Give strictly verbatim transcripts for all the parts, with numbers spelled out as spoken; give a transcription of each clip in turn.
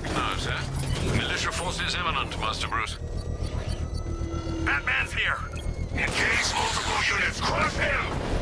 Jack knows, huh? Militia force is imminent, Master Bruce. Batman's here! Engage multiple units! Crush him!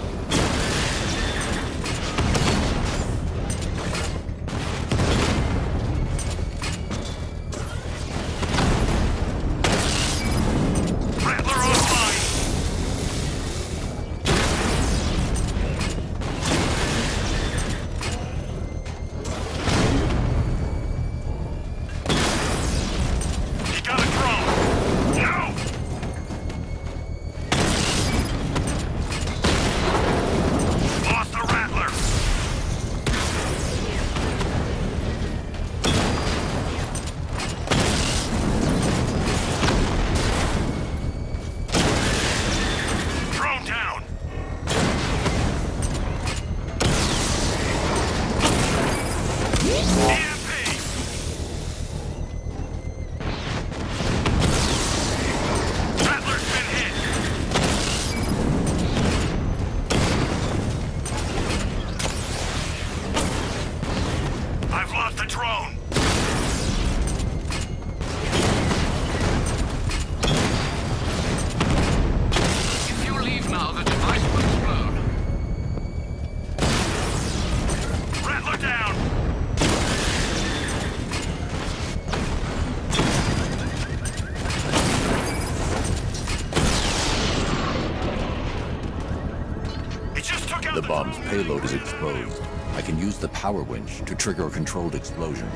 Payload is exposed. I can use the power winch to trigger a controlled explosion.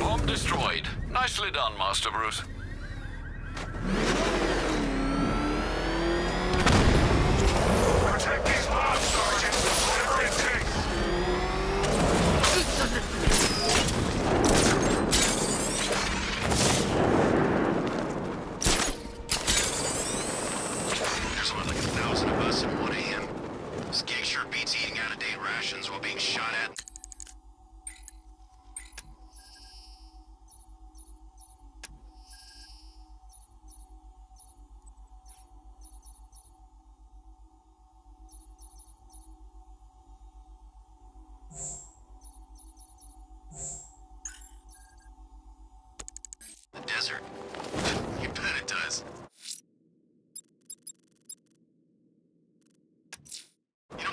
Bomb destroyed. Nicely done, Master Bruce.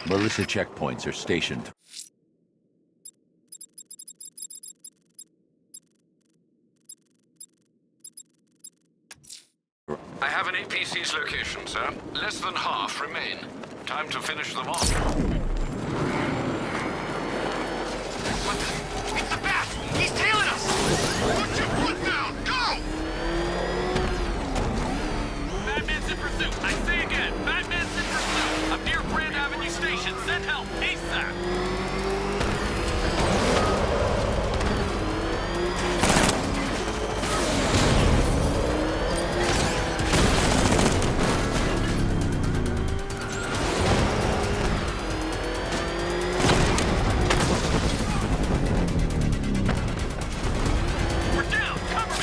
Militia checkpoints are stationed. I have an A P C's location, sir. Less than half remain. Time to finish them off. What the? It's the Bat! He's tailing us! Put your foot down! Go! Batman's in pursuit! I say again, Batman's in pursuit! I'm near Brand Avenue Station. Send help ASAP! We're down! Cover me!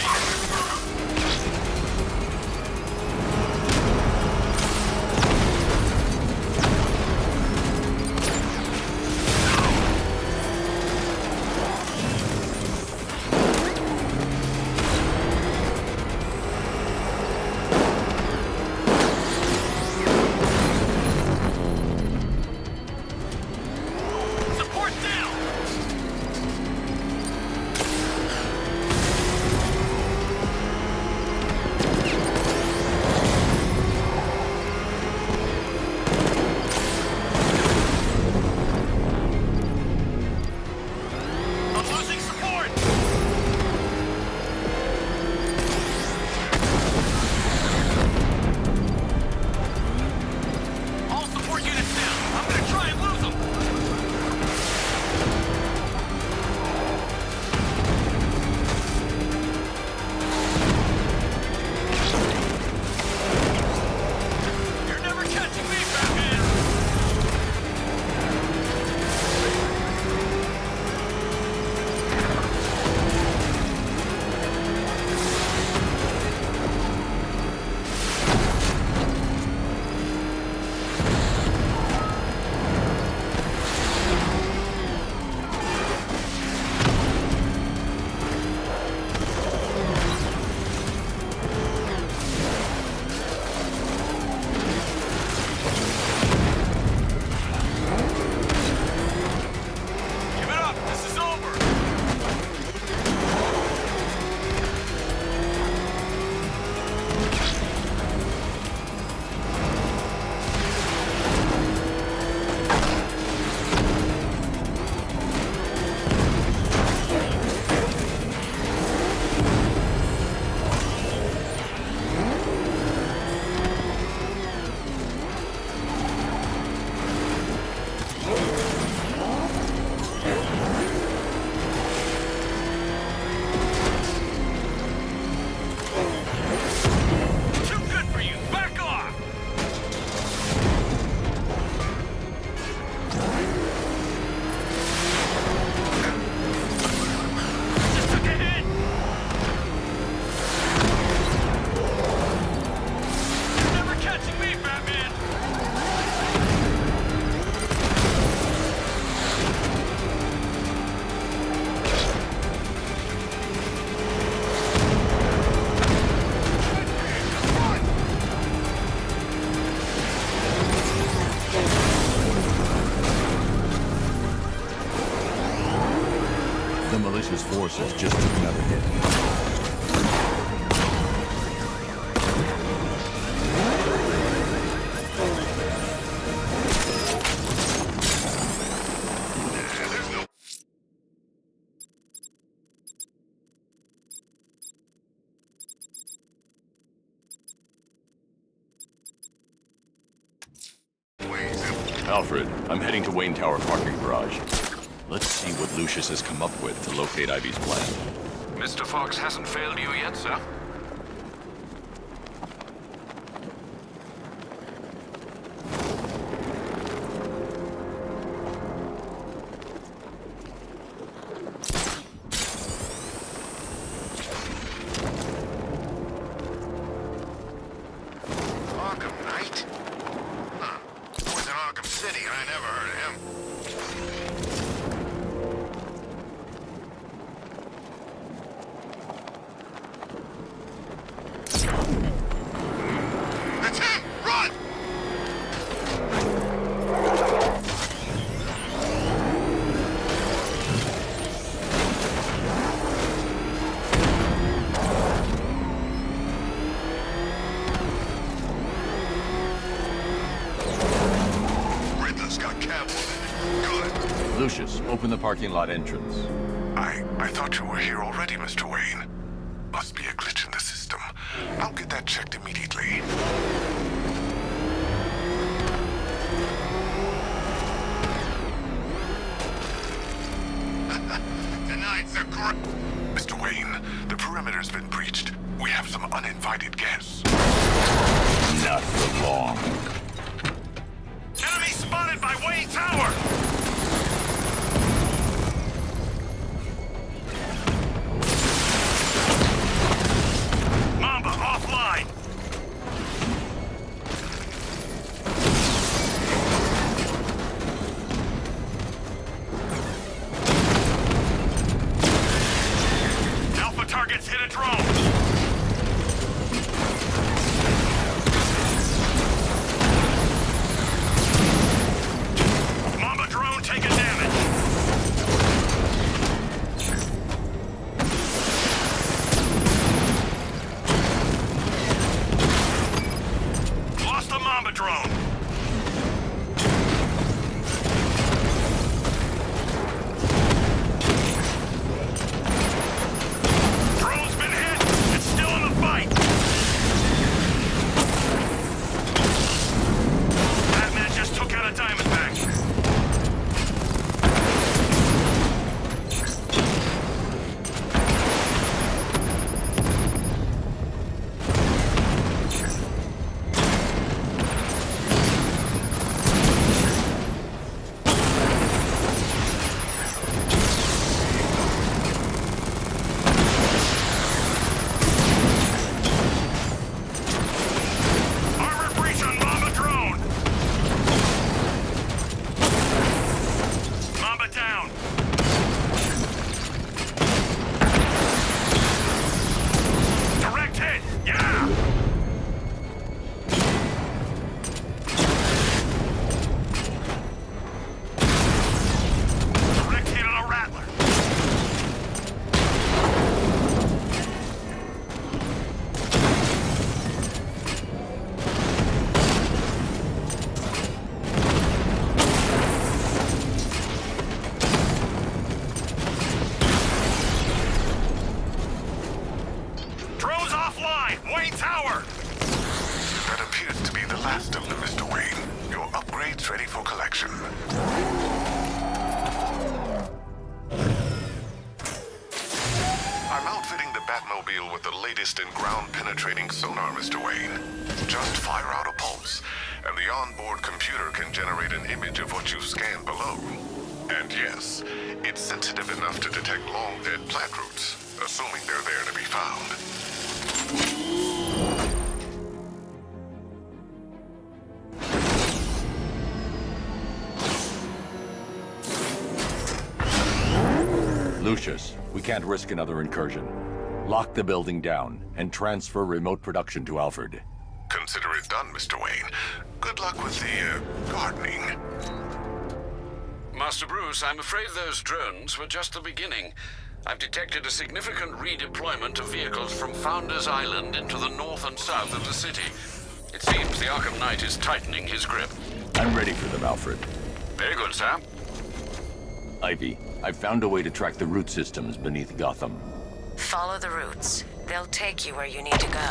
Two-Face's forces just took another hit. Alfred, I'm heading to Wayne Tower parking garage. Let's see what Lucius has come up with to locate Ivy's plan. Mister Fox hasn't failed you yet, sir. Arkham Knight? City, I never heard of him. That's him! Run! Lucius, open the parking lot entrance. I... I thought you were here already, Mister Wayne. Must be a glitch in the system. I'll get that checked immediately. Tonight's a great... Mister Wayne, the perimeter's been breached. We have some uninvited guests. Not for long. Enemy spotted by Wayne Tower! And ground-penetrating sonar, Mister Wayne. Just fire out a pulse, and the onboard computer can generate an image of what you scanned below. And yes, it's sensitive enough to detect long-dead plant roots, assuming they're there to be found. Lucius, we can't risk another incursion. Lock the building down, and transfer remote production to Alfred. Consider it done, Mister Wayne. Good luck with the, uh, gardening. Master Bruce, I'm afraid those drones were just the beginning. I've detected a significant redeployment of vehicles from Founders Island into the north and south of the city. It seems the Arkham Knight is tightening his grip. I'm ready for them, Alfred. Very good, sir. Ivy, I've found a way to track the root systems beneath Gotham. Follow the roots. They'll take you where you need to go.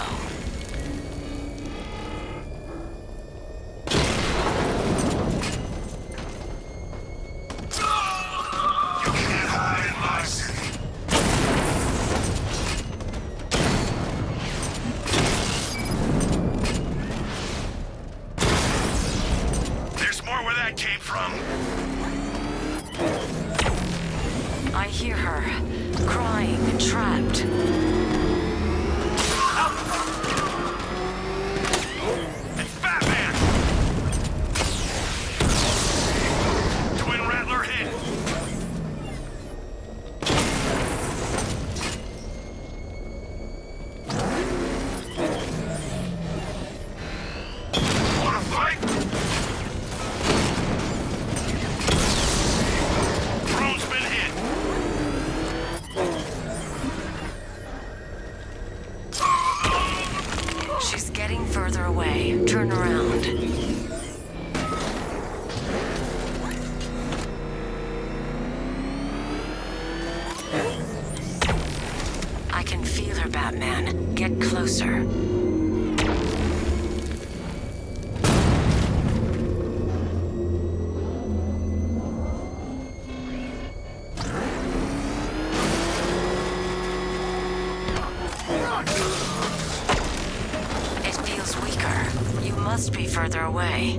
Further away.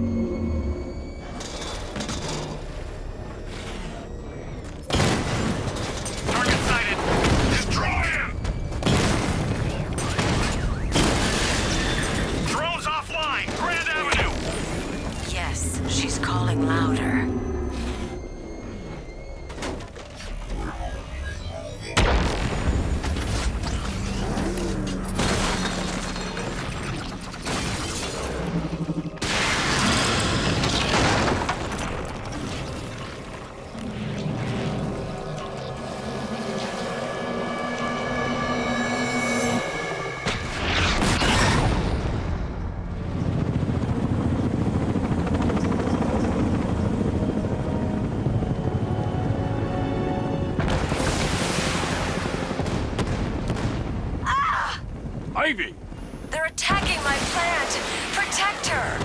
They're attacking my plant! Protect her!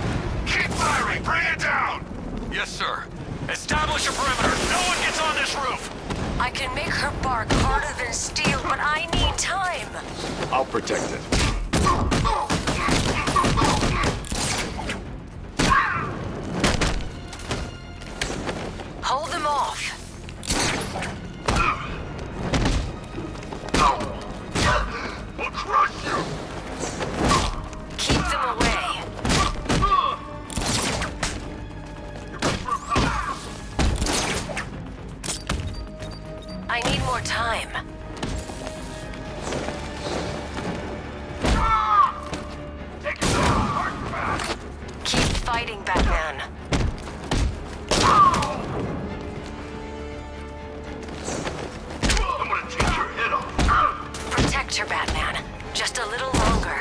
Keep firing! Bring it down! Yes, sir. Establish a perimeter! No one gets on this roof! I can make her bark harder than steel, but I need time! I'll protect it. Hold them off! We'll crush you! Keep them away. I need more time. Take it back. Keep fighting, Batman. I'm gonna take your head off. Protect her, Batman. Just a little longer.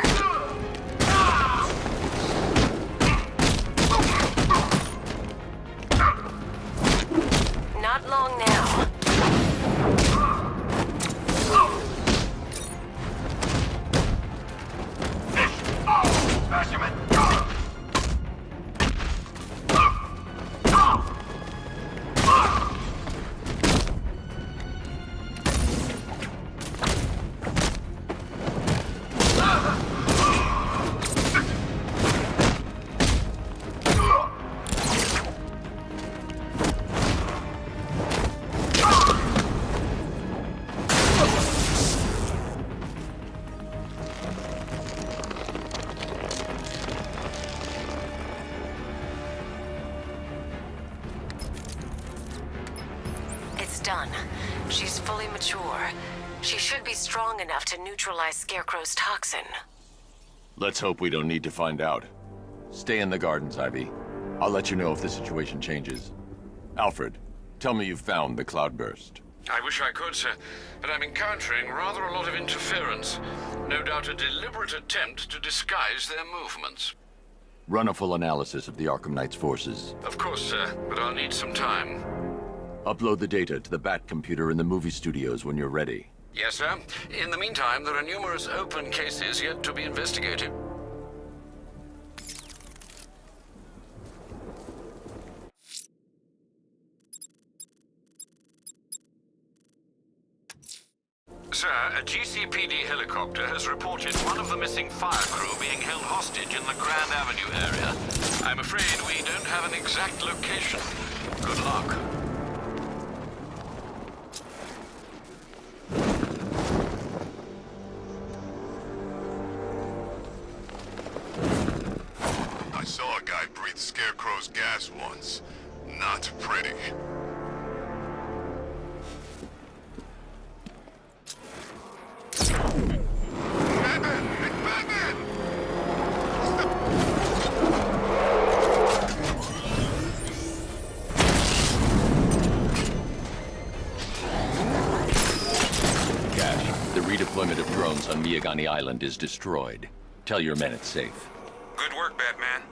Not long now. She's fully mature. She should be strong enough to neutralize Scarecrow's toxin. Let's hope we don't need to find out. Stay in the gardens, Ivy. I'll let you know if the situation changes. Alfred, tell me you've found the Cloudburst. I wish I could, sir, but I'm encountering rather a lot of interference. No doubt a deliberate attempt to disguise their movements. Run a full analysis of the Arkham Knight's forces. Of course, sir, but I'll need some time. Upload the data to the Bat computer in the movie studios when you're ready. Yes, sir. In the meantime, there are numerous open cases yet to be investigated. Sir, a G C P D helicopter has reported one of the missing fire crew being held hostage in the Grand Avenue area. I'm afraid we don't have an exact location. Good luck. I saw a guy breathe Scarecrow's gas once. Not pretty. Miyagani Island is destroyed. Tell your men it's safe. Good work, Batman.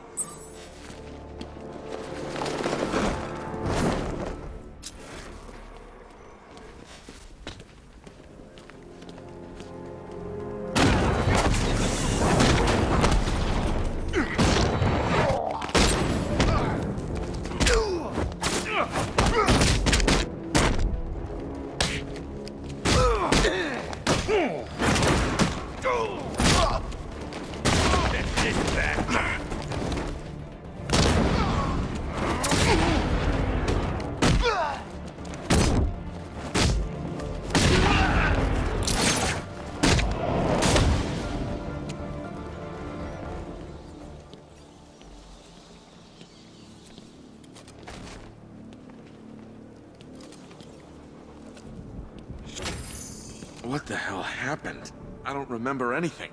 What the hell happened? I don't remember anything.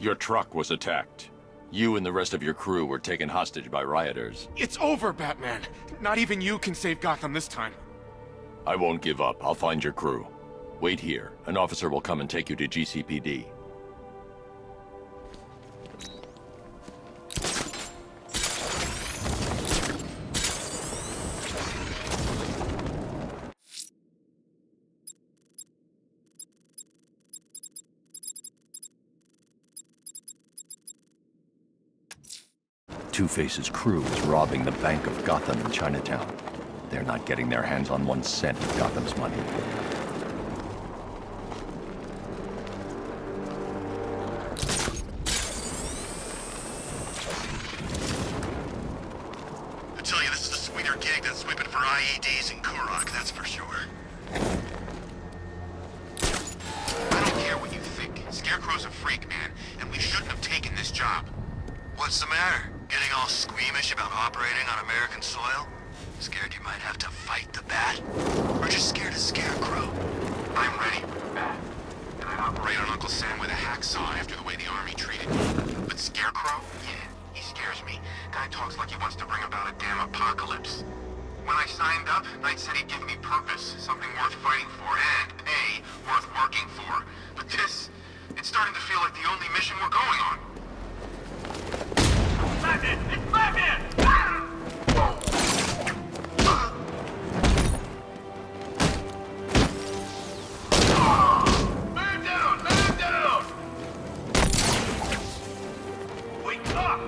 Your truck was attacked. You and the rest of your crew were taken hostage by rioters. It's over, Batman. Not even you can save Gotham this time. I won't give up. I'll find your crew. Wait here. An officer will come and take you to G C P D. Two-Face's crew is robbing the Bank of Gotham in Chinatown. They're not getting their hands on one cent of Gotham's money. I tell you, this is a sweeter gig than sweeping for I E Ds in Kurok, that's for sure. I don't care what you think. Scarecrow's a freak, man, and we shouldn't have taken this job. What's the matter? Getting all squeamish about operating on American soil? Scared you might have to fight the Bat? Or just scared of Scarecrow? I'm ready for the Bat. And I'd operate on Uncle Sam with a hacksaw after the way the army treated me. But Scarecrow? Yeah, he scares me. Guy talks like he wants to bring about a damn apocalypse. When I signed up, Knight said he'd give me purpose, something worth fighting for, and pay worth working for. But this, it's starting to feel like the only mission we're going on. Batman! It's Batman! Ah! Oh! Man down! Man down! Wake up!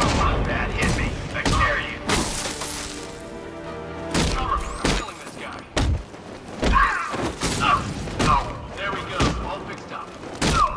Come on, Bat, hit me! I dare you! Cover me! I'm killing this guy! Ah! Oh! Oh! There we go! All fixed up! Oh.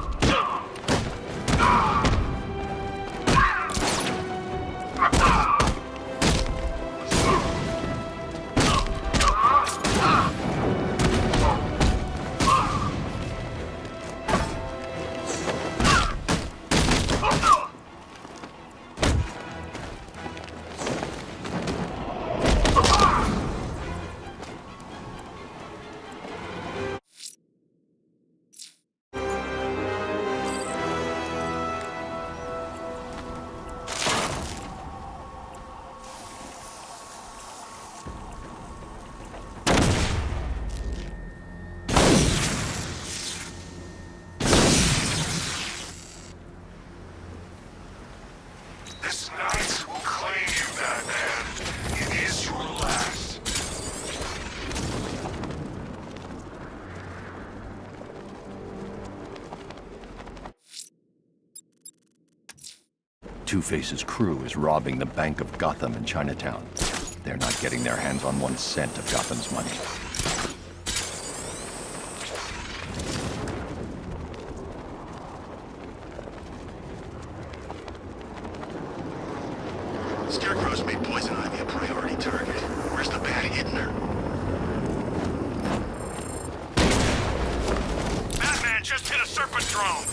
This night will claim you, Batman. It is your last. Two-Face's crew is robbing the Bank of Gotham in Chinatown. They're not getting their hands on one cent of Gotham's money. Scarecrow's made Poison Ivy a priority target. Where's the bat hidden her? Batman just hit a serpent drone!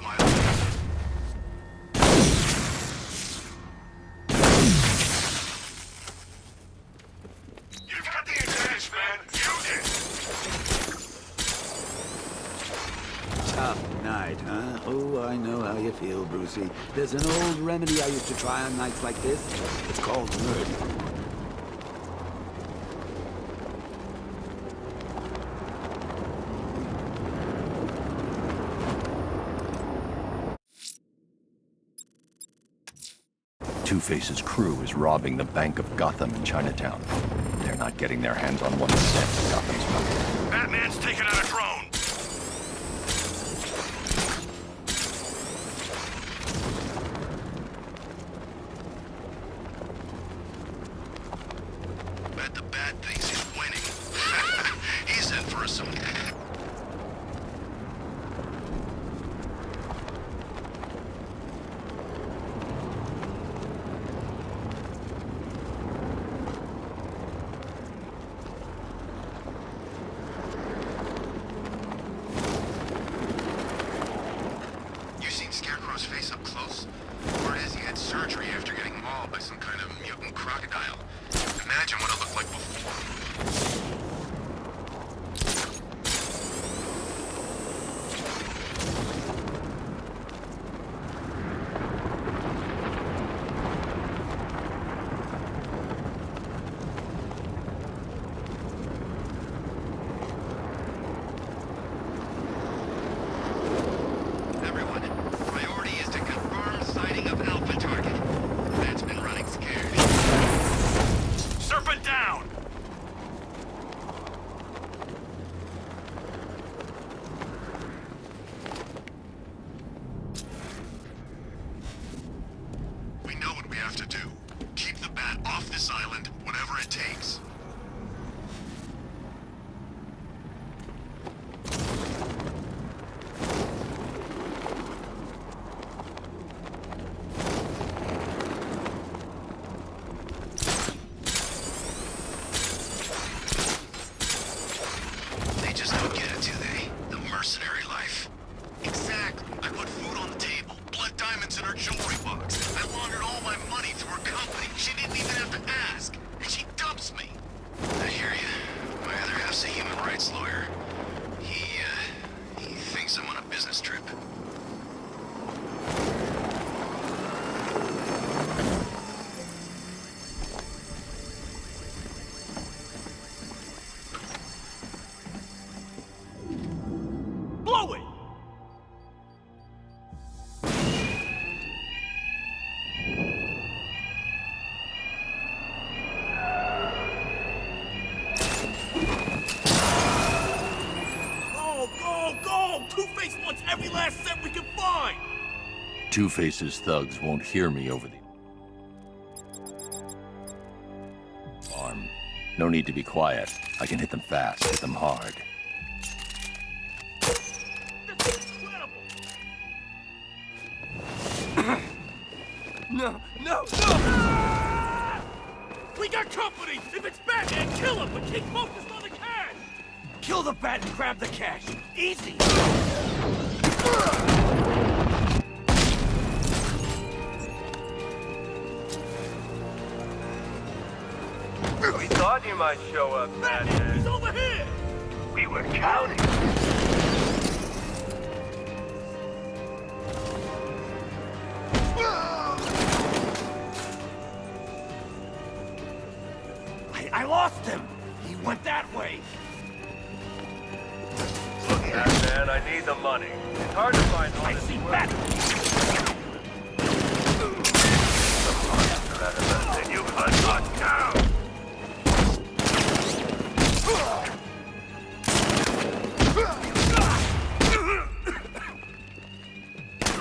My You've got the advantage, man. Use it. Tough night, huh? Oh, I know how you feel, Brucey. There's an old remedy I used to try on nights like this. It's called murder. Two-Face's crew is robbing the Bank of Gotham in Chinatown. They're not getting their hands on one cent of Gotham's money. Batman's taken out a drone! Bet the bat thinks he's winning. He's in for some... Face up close. Word is he had surgery after getting mauled by some kind of mutant crocodile. Imagine what it looked like before. Everyone. To do. Keep the bat off this island, whatever it takes. They just don't get it, do they? The mercenary life. Exactly. I put food on the table, blood diamonds in her jewelry box. I laundered all my money through her company. She didn't even have to ask, and she dumps me. I hear you. My other half's a human rights lawyer. He, uh, he thinks I'm on a business trip. Blow it! Two-Face wants every last cent we can find! Two-Face's thugs won't hear me over the... arm. No need to be quiet. I can hit them fast, hit them hard. This is incredible! No, no, no! got company! If it's Batman, kill him, but keep focused on the cash! Kill the bat and grab the cash! Easy! We thought you might show up, Batman. He's over here! We were counting! I lost him! He went that way! Look, Batman, I need the money. It's hard to find all I this see work. Batman! The monster that is left in you could not count! There's another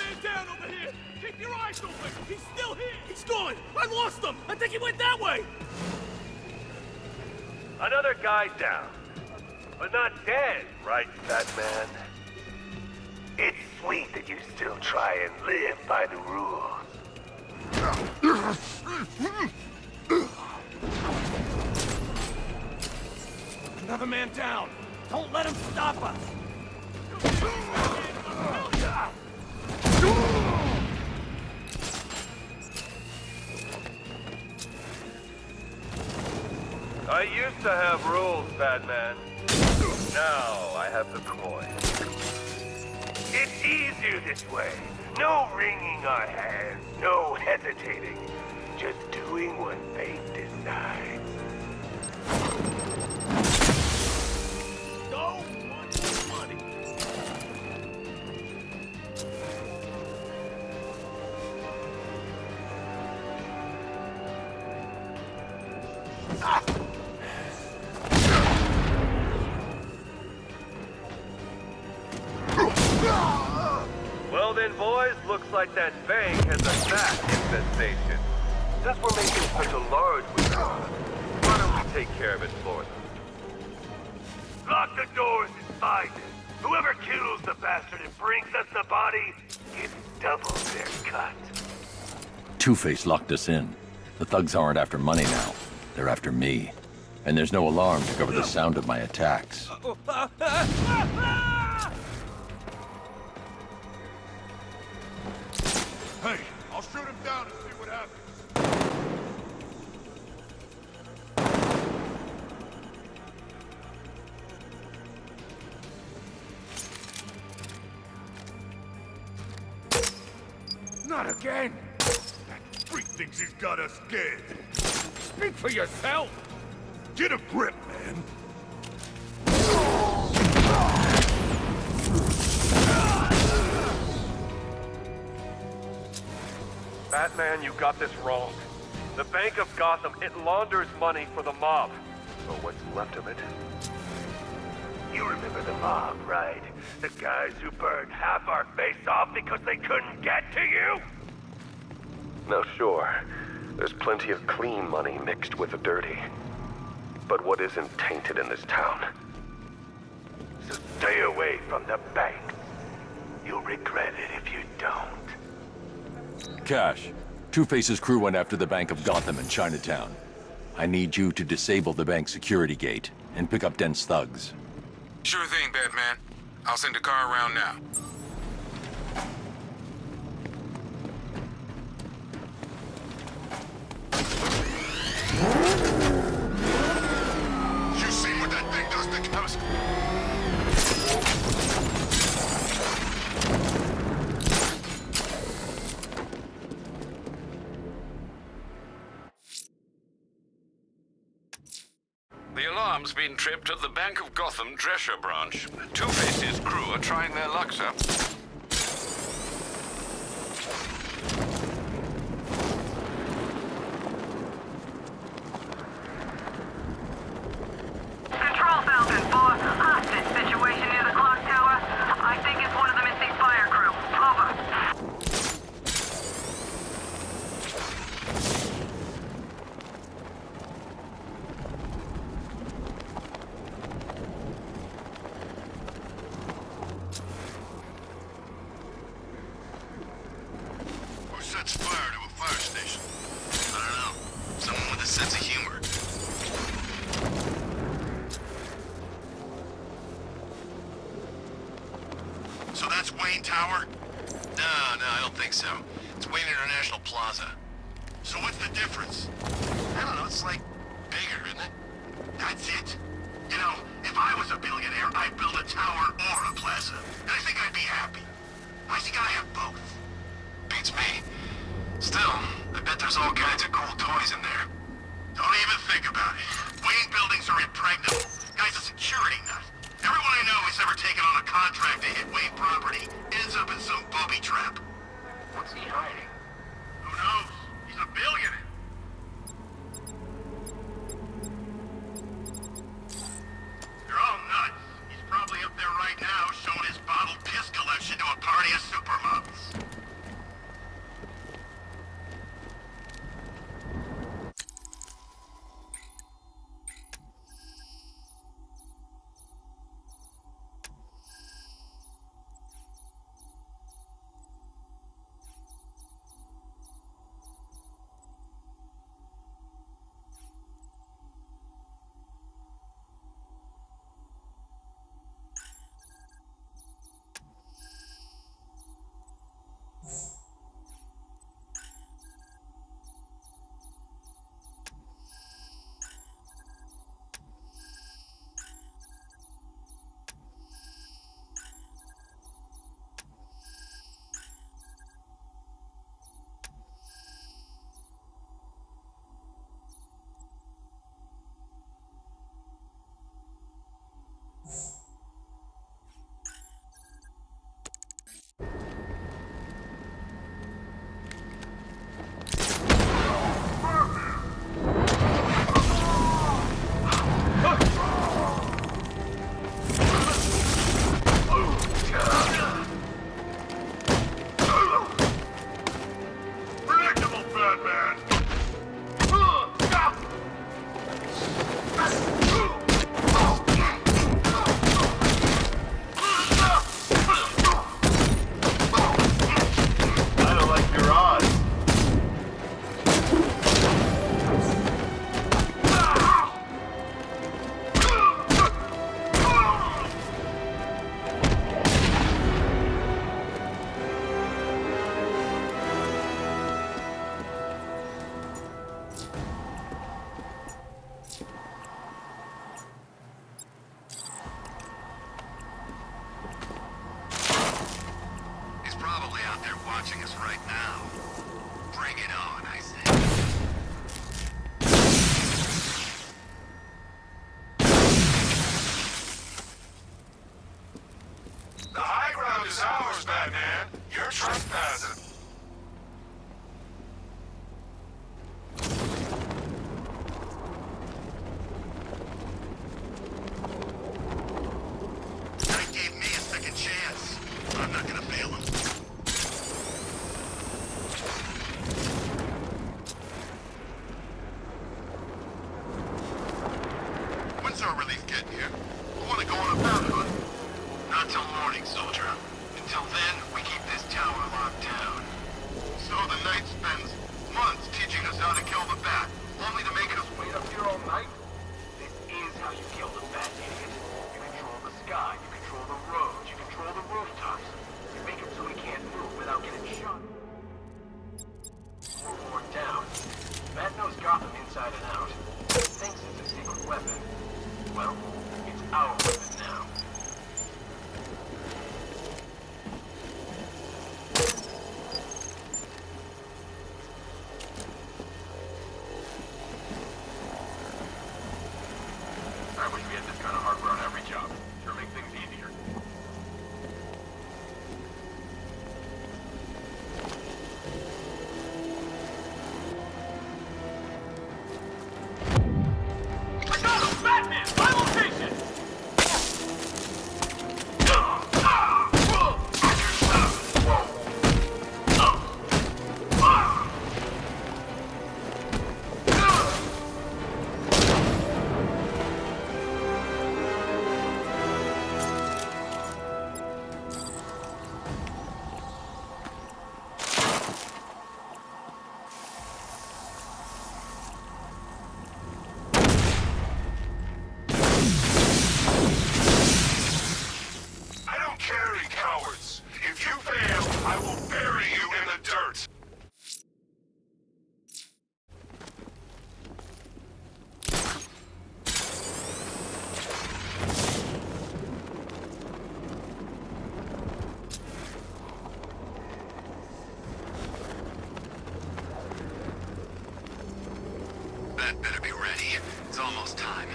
man down over here! Keep your eyes open! He's still here! He's gone! I lost him! I think he went that way! Another guy down, but not dead, right, Batman? It's sweet that you still try and live by the rules. Another man down. Don't let him stop us. I used to have rules, Batman. Now I have the coin. It's easier this way. No wringing our hands, no hesitating. Just doing what fate decides. So much money. Ah. Boys, looks like that bank has a bat infestation. Since we're making such a large withdrawal, why don't we take care of it for them? Lock the doors and find it. Whoever kills the bastard and brings us the body gets double their cut. Two-Face locked us in. The thugs aren't after money now. They're after me. And there's no alarm to cover the sound of my attacks. Hey, I'll shoot him down and see what happens. Not again! That freak thinks he's got us scared. Speak for yourself! Get a grip, man! Batman, you got this wrong. The Bank of Gotham, it launders money for the mob. Or what's left of it. You remember the mob, right? The guys who burned half our face off because they couldn't get to you? No, sure. There's plenty of clean money mixed with the dirty. But what isn't tainted in this town? So stay away from the bank. You'll regret it if you don't. Cash, Two-Face's crew went after the Bank of Gotham in Chinatown. I need you to disable the bank's security gate and pick up Dent's thugs. Sure thing, Batman. I'll send a car around now. You see what that thing does to Camus? Alarm's been tripped at the Bank of Gotham Dresher branch. Two-Face's crew are trying their luck, sir. Control found in four hostage situation near the clock tower. I think it's one of the missing fire crew. Over. Tower? No, no, I don't think so. It's Wayne International Plaza. So what's the difference? I don't know, it's like bigger, isn't it? That's it. You know, if I was a billionaire, I'd build a tower or a plaza. And I think I'd be happy. Why's he gotta have both? Beats me. Still, I bet there's all kinds of cool toys in there. Don't even think about it. Wayne buildings are impregnable. Guy's a security nut. Everyone I know who's ever taken on a contract to hit Wayne property ends up in some booby trap. What's he hiding? Who knows? He's a billionaire. They're all nuts. He's probably up there right now showing his bottled piss collection to a party of supermodels. that better be ready. It's almost time.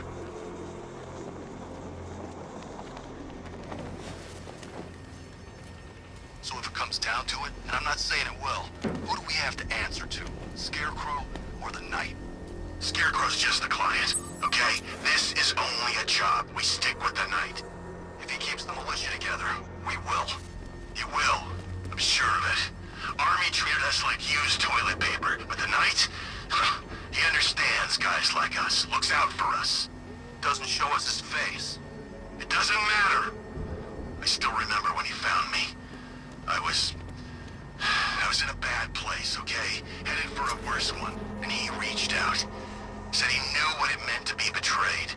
So if it comes down to it, and I'm not saying it will, who do we have to answer to? Scarecrow or the Knight? Scarecrow's just the client, okay? This is only a job. We stick with the Knight. If he keeps the militia together, we will. He will. I'm sure of it. Army treated us like used toilet paper, but the Knight? He understands guys like us, looks out for us. Doesn't show us his face. It doesn't matter. I still remember when he found me. I was... I was in a bad place, okay? Headed for a worse one, and he reached out. Said he knew what it meant to be betrayed.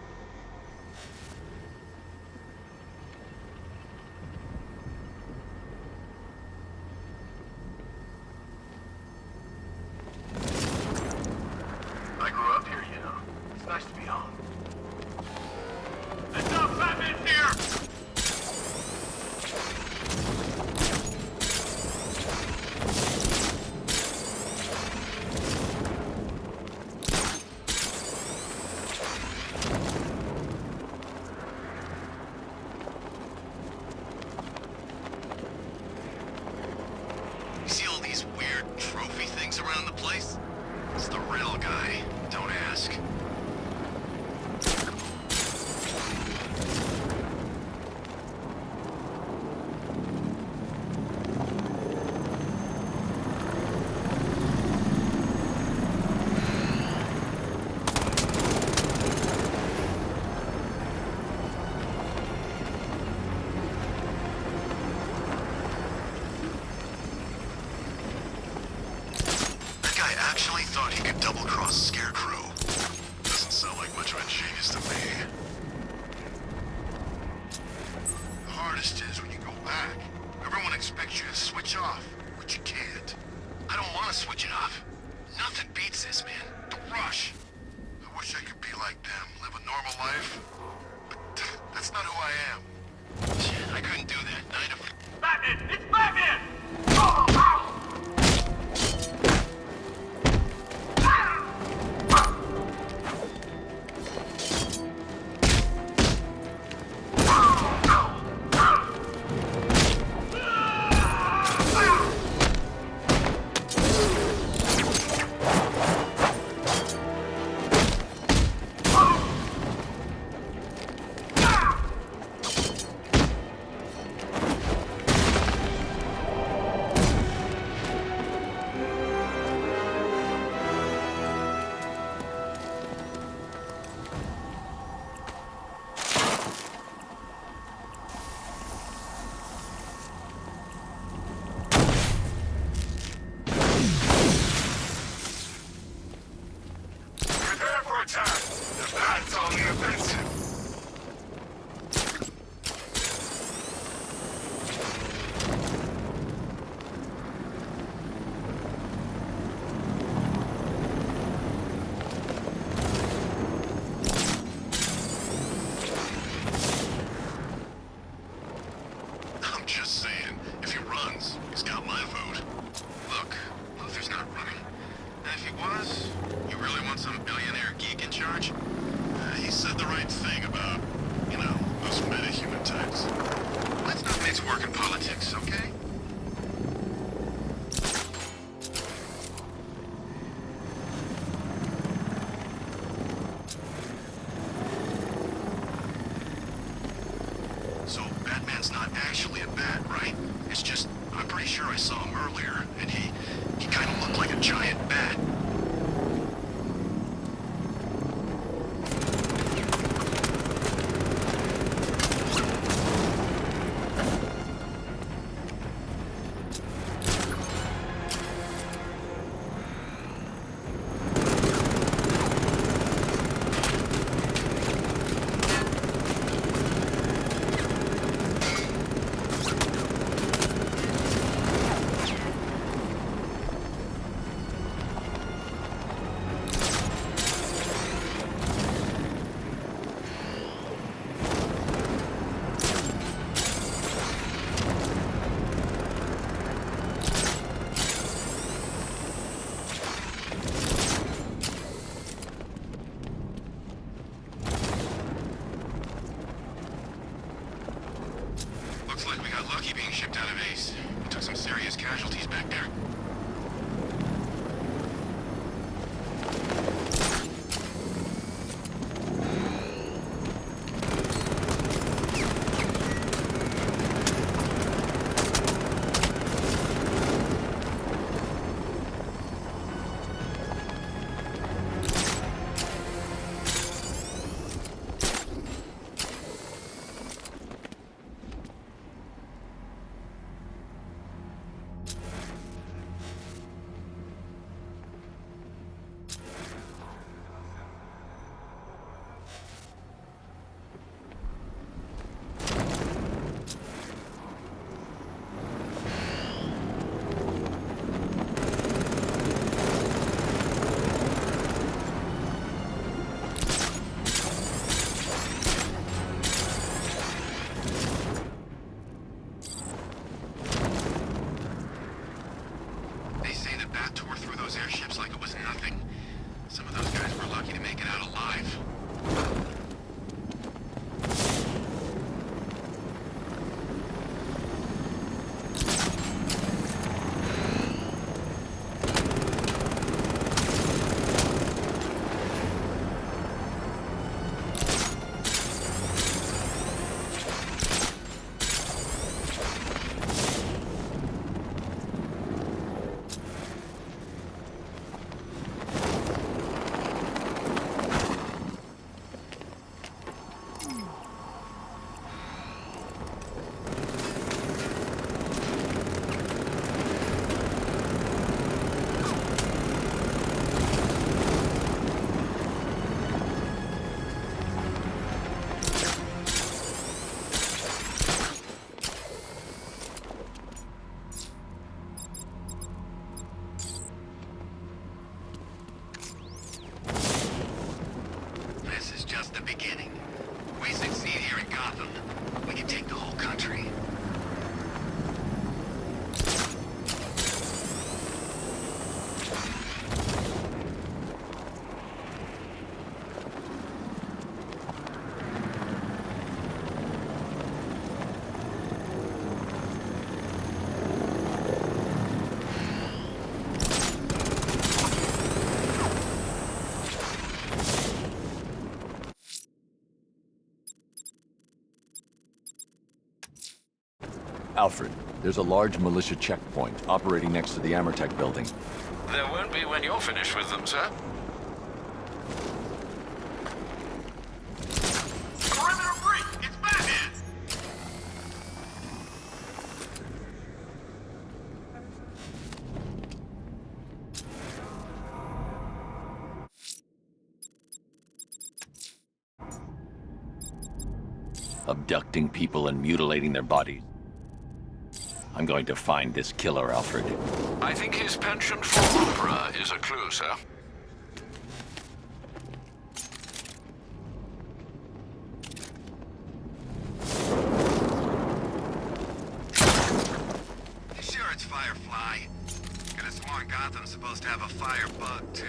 the beginning. We succeed here in Gotham, we can take the whole country. Alfred, there's a large militia checkpoint operating next to the Amertek building. There won't be when you're finished with them, sir. Abducting people and mutilating their bodies. I'm going to find this killer, Alfred. I think his penchant for opera is a clue, sir. Sure, it's Firefly. Could have sworn Gotham's supposed to have a firebug, too.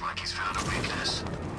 Looks like he's found a weakness.